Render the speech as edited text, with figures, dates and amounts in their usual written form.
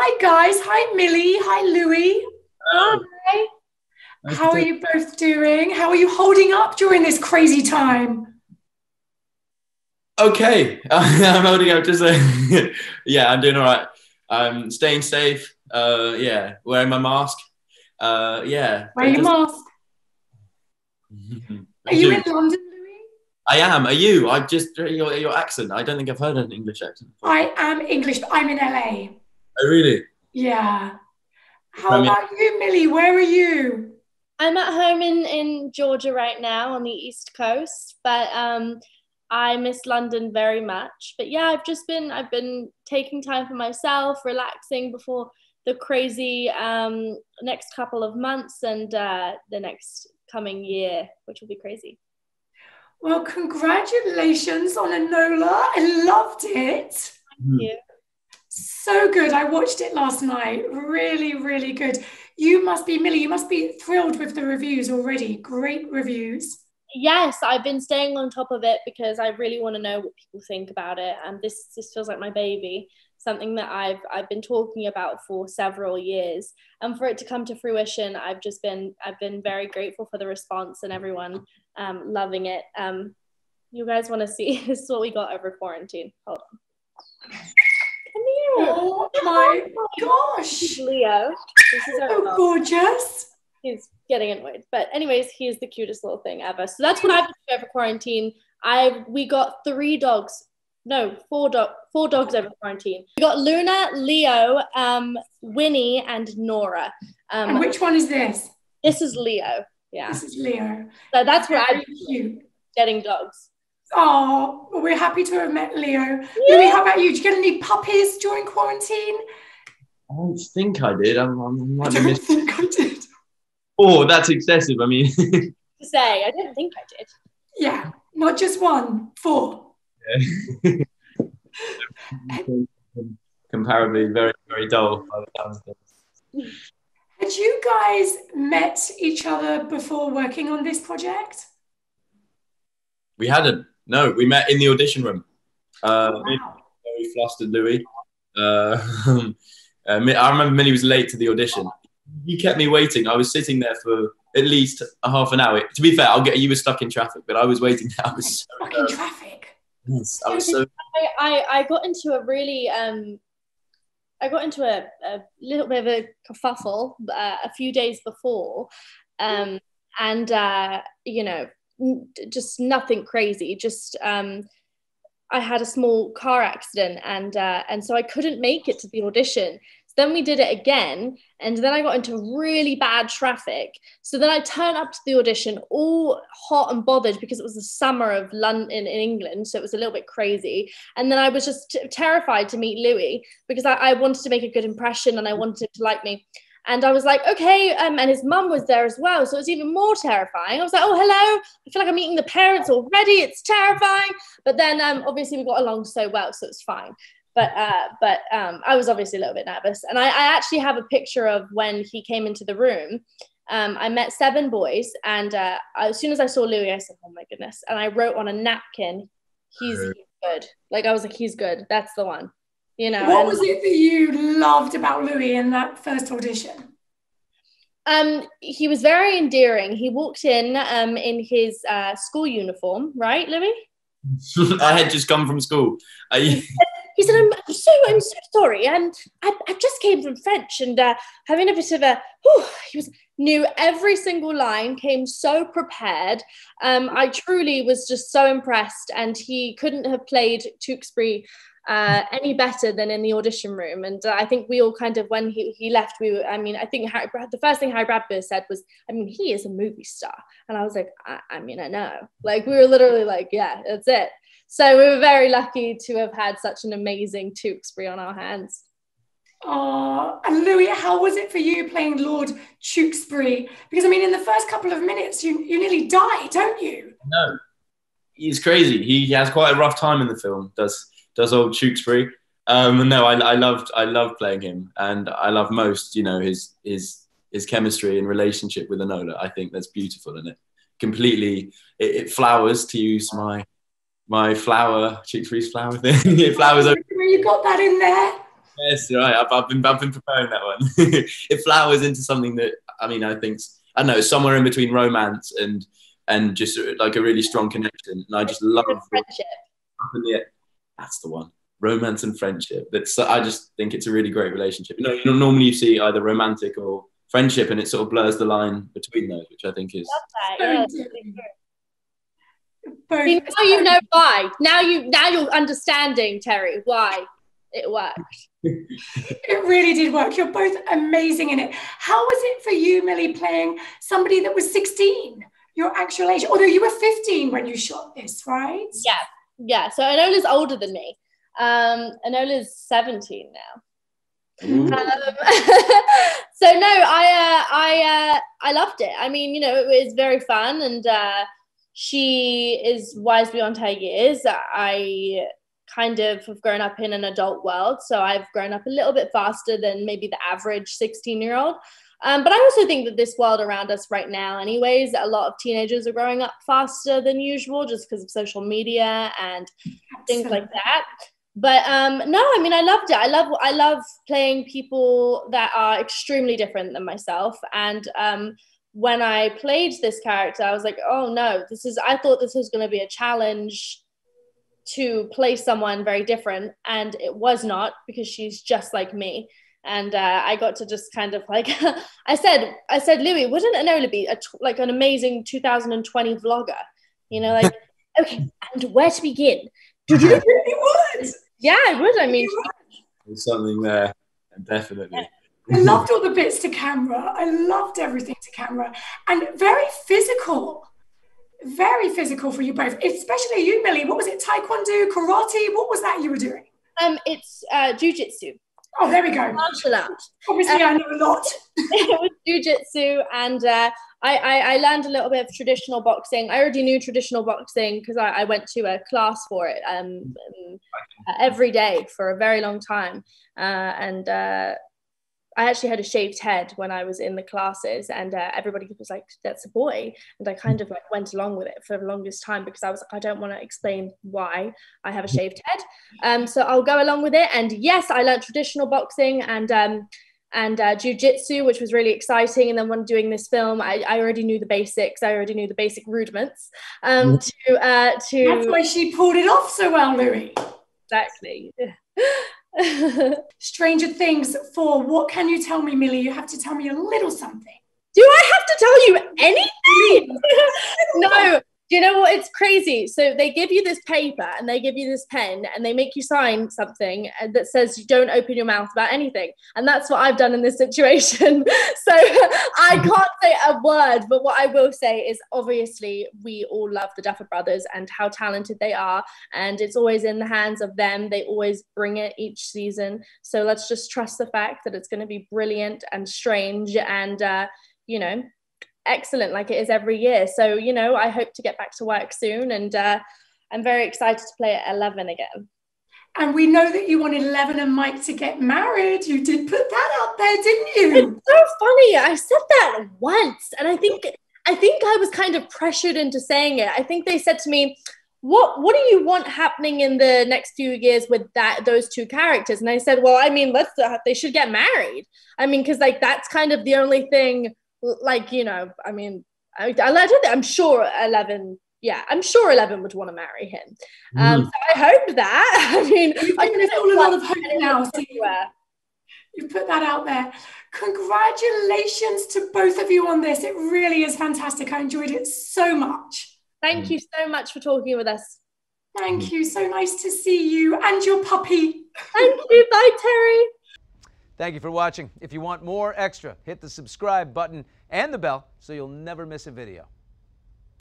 Hi, guys. Hi, Millie. Hi, Louis. Hi. Hi. How are you both doing? How are you holding up during this crazy time? Okay. I'm holding up just yeah, I'm doing all right. I'm staying safe. Yeah, wearing my mask. Yeah. Wear your mask. Are you in London, Louis? I am. Are you? I just, your accent. I don't think I've heard an English accent before. I am English, but I'm in LA. Oh, really? Yeah. How about you, Millie? Where are you? I'm at home in Georgia right now on the East Coast, but I miss London very much. But yeah, I've been taking time for myself, relaxing before the crazy next couple of months and the next coming year, which will be crazy. Well, congratulations on Enola. I loved it. Thank you. So good. I watched it last night. Really, really good. You must be, Millie, you must be thrilled with the reviews already. Great reviews. Yes, I've been staying on top of it because I really want to know what people think about it. And this feels like my baby, something that I've been talking about for several years. And for it to come to fruition, I've been very grateful for the response and everyone loving it. You guys want to see, this is what we got over quarantine. Hold on. Oh my gosh. Leo. This is so gorgeous. He's getting annoyed. But anyways, he is the cutest little thing ever. So that's what I've been doing over quarantine. We got four dogs over quarantine. We got Luna, Leo, Winnie, and Nora. And which one is this? This is Leo. Yeah. This is Leo. So that's what I've been getting dogs. Oh, well, we're happy to have met Leo. Yeah. Louis, how about you? Did you get any puppies during quarantine? I don't think I did. I don't think I did. Oh, that's excessive. I mean, to say, I don't think I did. Yeah, not just one, four. Yeah. Comparably, very, very dull by the sounds of it. Had you guys met each other before working on this project? We hadn't. No, we met in the audition room. Wow. Very flustered, Louis. I remember Millie was late to the audition. You kept me waiting. I was sitting there for at least a half an hour. To be fair, you were stuck in traffic, but I was waiting. I was stuck in traffic. Yes, I was so. I got into a really. I got into a little bit of a kerfuffle a few days before, and you know. Just nothing crazy. Just I had a small car accident, and so I couldn't make it to the audition. So then we did it again, and then I got into really bad traffic. So then I turned up to the audition, all hot and bothered because it was the summer of London in England, so it was a little bit crazy. And then I was just terrified to meet Louis because I wanted to make a good impression and I wanted him to like me. And I was like, okay, and his mum was there as well, so it was even more terrifying. I was like, oh, hello, I feel like I'm meeting the parents already, it's terrifying. But then, obviously, we got along so well, so it's fine. But I was obviously a little bit nervous. And I actually have a picture of when he came into the room. I met 7 boys, and as soon as I saw Louis, I said, oh, my goodness. And I wrote on a napkin, he's good. Like, I was like, he's good, that's the one. You know, what was it that you loved about Louis in that first audition? He was very endearing. He walked in his school uniform, right, Louis? I had just come from school. He said, I'm so sorry. I just came from French and having a bit of a... Whew, he knew every single line, came so prepared. I truly was just so impressed, and he couldn't have played Tewkesbury any better than in the audition room. And I think we all kind of, when he left, I think the first thing Harry Bradbury said was, I mean, he is a movie star. And I was like, I mean, I know. Like, we were literally like, yeah, that's it. So we were very lucky to have had such an amazing Tewkesbury on our hands. Oh, and Louis, how was it for you playing Lord Tewkesbury? Because, I mean, in the first couple of minutes, you nearly die, don't you? No, he's crazy. He has quite a rough time in the film, does old Tewkesbury. No, I loved playing him, and I love most, you know, his chemistry and relationship with Enola. I think that's beautiful in it. Completely, it flowers, to use my flower, Tewkesbury's flower thing. It flowers over. You got that in there? Yes, right. I've been preparing that one. It flowers into something that, I mean, I think, I don't know, somewhere in between romance and just like a really strong connection. And I just love friendship. Yeah, that's the one. Romance and friendship. That's, I just think it's a really great relationship. You know, normally you see either romantic or friendship, and it sort of blurs the line between those, which I think is. Love that. Yeah. See, now you know why. Now you're understanding, Terri, why it worked. It really did work. You're both amazing in it. How was it for you, Millie, playing somebody that was 16, your actual age? Although you were 15 when you shot this, right? Yeah, yeah. So Enola's older than me. Enola's 17 now. So no, I loved it. I mean, you know, it was very fun, and she is wise beyond her years. I kind of have grown up in an adult world, so I've grown up a little bit faster than maybe the average 16-year-old. But I also think that this world around us right now, anyways, a lot of teenagers are growing up faster than usual just because of social media and things like that. But no, I mean, I loved it. I love playing people that are extremely different than myself. And when I played this character, I was like, oh no, I thought this was going to be a challenge to play someone very different. And it was not, because she's just like me. And I got to just kind of like, I said, Louis, wouldn't Enola be like an amazing 2020 vlogger? You know, like, okay, and where to begin? Did you? Would. Yeah, I would. I mean, there's something there, definitely. I loved all the bits to camera. I loved everything to camera, and very physical for you both, especially you, Millie. What was it? Taekwondo, karate? What was that you were doing? It's jiu-jitsu. Oh, there we go. Martial art. Obviously, I know a lot. It was jiu-jitsu, and I learned a little bit of traditional boxing. I already knew traditional boxing because I went to a class for it every day for a very long time. I actually had a shaved head when I was in the classes, and everybody was like, that's a boy. And I kind of like went along with it for the longest time because I was like, I don't want to explain why I have a shaved head. So I'll go along with it. And yes, I learned traditional boxing and jiu-jitsu, which was really exciting. And then when doing this film, I already knew the basics. I already knew the basic rudiments. That's why she pulled it off so well, Louis. Exactly. Stranger Things 4. What can you tell me, Millie? You have to tell me a little something. Do I have to tell you anything? No. Do you know what? It's crazy. So they give you this paper and they give you this pen and they make you sign something that says you don't open your mouth about anything. And that's what I've done in this situation. So I can't say a word, but what I will say is obviously we all love the Duffer Brothers and how talented they are. And it's always in the hands of them. They always bring it each season. So let's just trust the fact that it's going to be brilliant and strange and, you know, excellent like it is every year. So, you know, I hope to get back to work soon, and I'm very excited to play at 11 again. And we know that you wanted 11 and Mike to get married. You did put that out there, didn't you? It's so funny. I said that once, and I think I was kind of pressured into saying it. I think they said to me, what do you want happening in the next few years with those two characters? And I said, well, I mean, they should get married. I mean, because like that's kind of the only thing. Like, you know, I mean, I'm sure 11, yeah, I'm sure 11 would want to marry him. So I hope that. I mean, I can feel a lot of hope now. So you put that out there. Congratulations to both of you on this. It really is fantastic. I enjoyed it so much. Thank you so much for talking with us. Thank you. So nice to see you and your puppy. Thank you. Bye, Terri. Thank you for watching. If you want more Extra, hit the subscribe button and the bell so you'll never miss a video.